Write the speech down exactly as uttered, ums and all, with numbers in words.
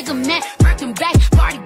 take them neck, work them back, party